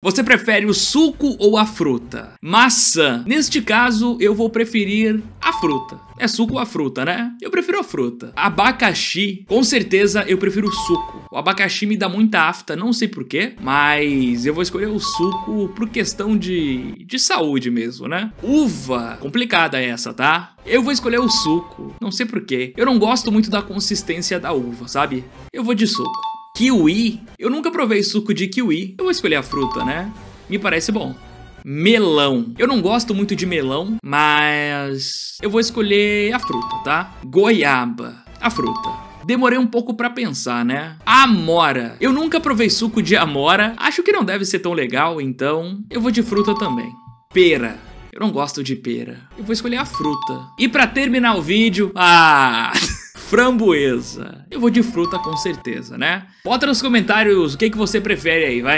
Você prefere o suco ou a fruta? Maçã. Neste caso, eu vou preferir a fruta. É suco ou a fruta, né? Eu prefiro a fruta. Abacaxi. Com certeza, eu prefiro o suco. O abacaxi me dá muita afta, não sei porquê, mas eu vou escolher o suco por questão de saúde mesmo, né? Uva. Complicada essa, tá? Eu vou escolher o suco. Não sei porquê. Eu não gosto muito da consistência da uva, sabe? Eu vou de suco. Kiwi? Eu nunca provei suco de kiwi. Eu vou escolher a fruta, né? Me parece bom. Melão. Eu não gosto muito de melão, mas eu vou escolher a fruta, tá? Goiaba. A fruta. Demorei um pouco pra pensar, né? Amora. Eu nunca provei suco de amora. Acho que não deve ser tão legal, então eu vou de fruta também. Pera. Eu não gosto de pera. Eu vou escolher a fruta. E pra terminar o vídeo... Ah... Framboesa. Eu vou de fruta com certeza, né? Bota nos comentários o que você prefere aí, vai.